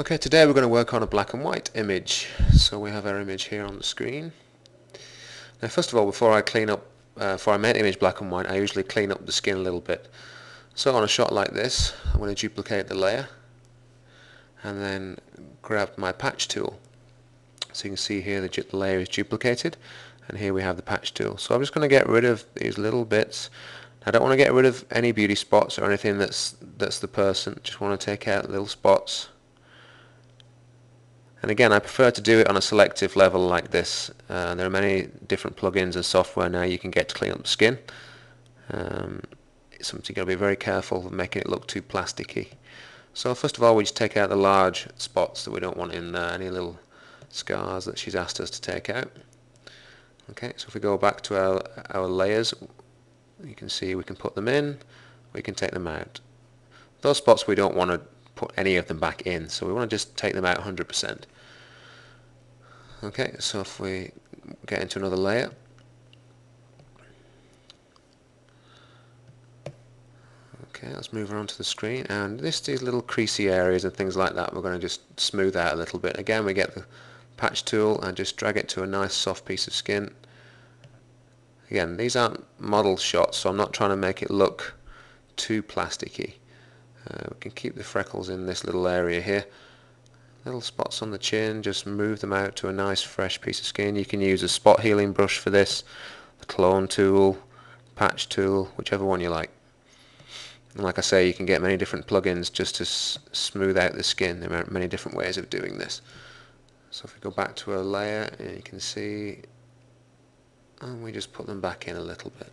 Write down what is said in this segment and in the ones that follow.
Okay, today we're going to work on a black and white image. So we have our image here on the screen. Now first of all, before I make an image black and white, I usually clean up the skin a little bit. So on a shot like this, I'm going to duplicate the layer and then grab my patch tool. So you can see here the layer is duplicated, and here we have the patch tool. So I'm just going to get rid of these little bits. I don't want to get rid of any beauty spots or anything that's the person. Just want to take out little spots. And again, I prefer to do it on a selective level like this. There are many different plugins and software now you can get to clean up the skin. It's something you've got to be very careful of making it look too plasticky. So first of all, we just take out the large spots that we don't want in there, any little scars that she's asked us to take out. Okay, so if we go back to our layers, you can see we can put them in, we can take them out. Those spots we don't want to put any of them back in, so we want to just take them out 100%. Okay, so if we get into another layer, okay, let's move around to the screen, and these little creasy areas and things like that we're going to just smooth out a little bit. Again, we get the patch tool and just drag it to a nice soft piece of skin. Again, these aren't model shots, so I'm not trying to make it look too plasticky. We can keep the freckles in this little area here. Little spots on the chin, just move them out to a nice fresh piece of skin. You can use a spot healing brush for this, the clone tool, patch tool, whichever one you like. And like I say, you can get many different plugins just to smooth out the skin. There are many different ways of doing this. So if we go back to a layer, you can see, and we just put them back in a little bit.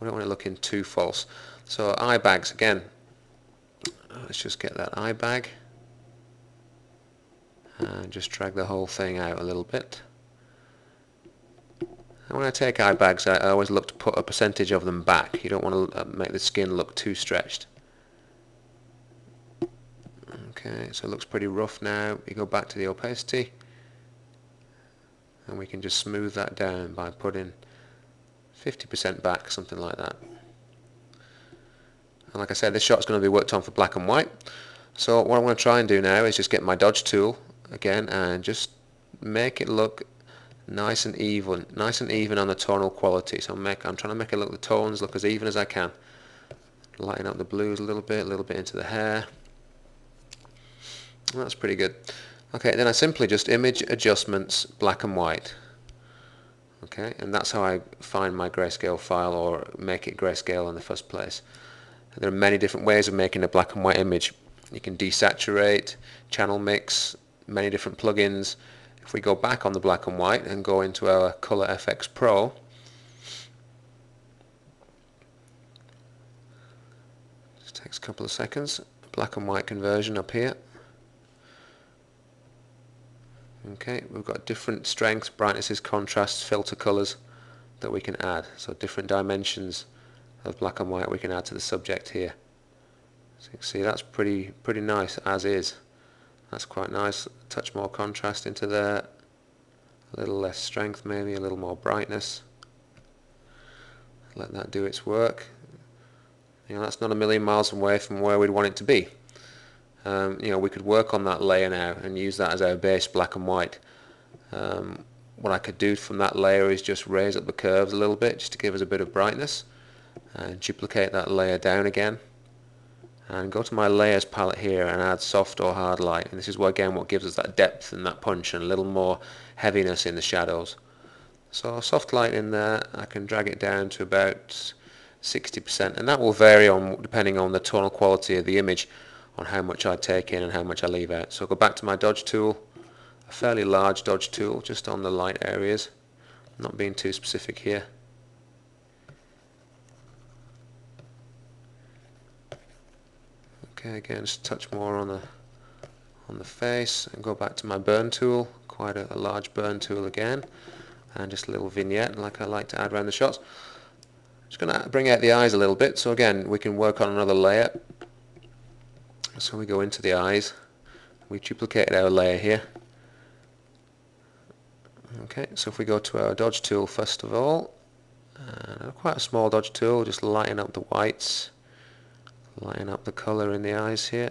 We don't want it looking too false. So eye bags again. Let's just get that eye bag and just drag the whole thing out a little bit. And when I take eye bags, I always look to put a percentage of them back. You don't want to make the skin look too stretched. Okay, so it looks pretty rough now. We go back to the opacity and we can just smooth that down by putting 50% back, something like that. And like I said, this shot's going to be worked on for black and white. So what I'm going to try and do now is just get my dodge tool again and just make it look nice and even on the tonal quality. So I'm trying to make it look, the tones look as even as I can. Lighten up the blues a little bit into the hair. And that's pretty good. Okay, then I simply just image adjustments black and white. Okay, and that's how I find my grayscale file or make it grayscale in the first place. There are many different ways of making a black and white image. You can desaturate, channel mix, many different plugins. If we go back on the black and white and go into our Color FX Pro, just takes a couple of seconds. Black and white conversion up here. Okay, we've got different strengths, brightnesses, contrasts, filter colors that we can add. So different dimensions of black and white we can add to the subject here. So you can see that's pretty nice as is. That's quite nice. A touch more contrast into there, a little less strength maybe, a little more brightness. Let that do its work. You know, that's not a million miles away from where we'd want it to be. You know, we could work on that layer now and use that as our base black and white. What I could do from that layer is just raise up the curves a little bit just to give us a bit of brightness. And duplicate that layer down again and go to my layers palette here and add soft or hard light, and this is what gives us that depth and that punch and a little more heaviness in the shadows. So soft light in there, I can drag it down to about 60%, and that will vary depending on the tonal quality of the image, on how much I take in and how much I leave out. So I'll go back to my dodge tool, a fairly large dodge tool just on the light areas, not being too specific here. Again, just touch more on the face and go back to my burn tool, quite a large burn tool again, and just a little vignette like I like to add around the shots. Just going to bring out the eyes a little bit, so again we can work on another layer. So we go into the eyes, we duplicated our layer here. Okay, so if we go to our dodge tool first of all, and quite a small dodge tool, just lighten up the whites. Lighten up the colour in the eyes here.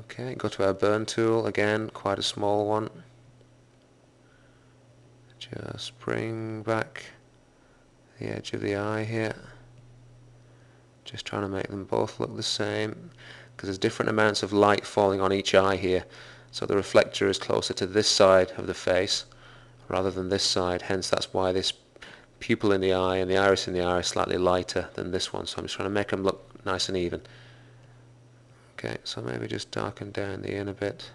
Okay, go to our burn tool again, quite a small one. Just bring back the edge of the eye here. Just trying to make them both look the same, because there's different amounts of light falling on each eye here. So the reflector is closer to this side of the face rather than this side, hence that's why this pupil in the eye and the iris in the eye is slightly lighter than this one. So I'm just trying to make them look nice and even. Okay, so maybe just darken down the inner bit.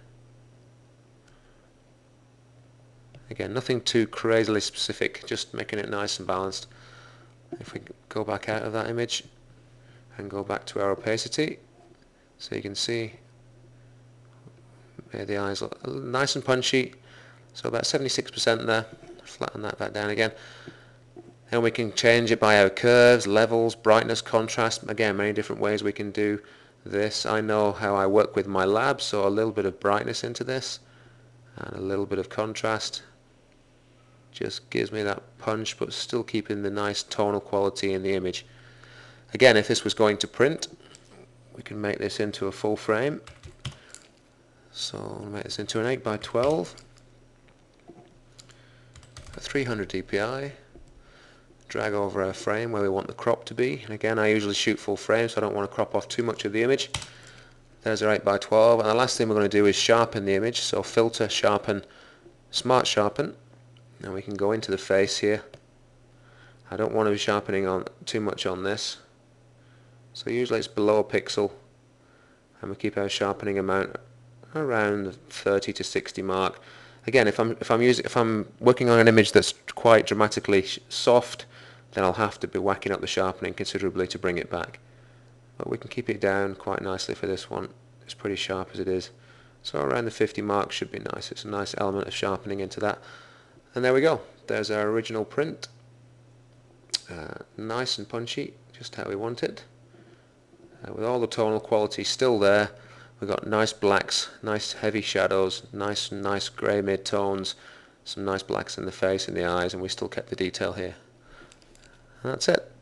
Again, nothing too crazily specific, just making it nice and balanced. If we go back out of that image and go back to our opacity, so you can see made the eyes look nice and punchy, so about 76% there. Flatten that back down again, and we can change it by our curves, levels, brightness, contrast. Again, many different ways we can do this. I know how I work with my lab, so a little bit of brightness into this and a little bit of contrast just gives me that punch, but still keeping the nice tonal quality in the image. Again, if this was going to print, we can make this into a full frame. So I'll make this into an 8x12 at 300 dpi. Drag over our frame where we want the crop to be, and again I usually shoot full frame, so I don't want to crop off too much of the image. There's our 8x12, and the last thing we're going to do is sharpen the image, so filter, sharpen, smart sharpen, and we can go into the face here. I don't want to be sharpening on too much on this, so usually it's below a pixel, and we keep our sharpening amount around the 30 to 60 mark. Again, if I'm working on an image that's quite dramatically soft, then I'll have to be whacking up the sharpening considerably to bring it back. But we can keep it down quite nicely for this one. It's pretty sharp as it is. So around the 50 mark should be nice. It's a nice element of sharpening into that. And there we go. There's our original print. Nice and punchy, just how we want it. With all the tonal quality still there, we've got nice blacks, nice heavy shadows, nice grey mid-tones, some nice blacks in the face, in the eyes, and we still kept the detail here. And that's it.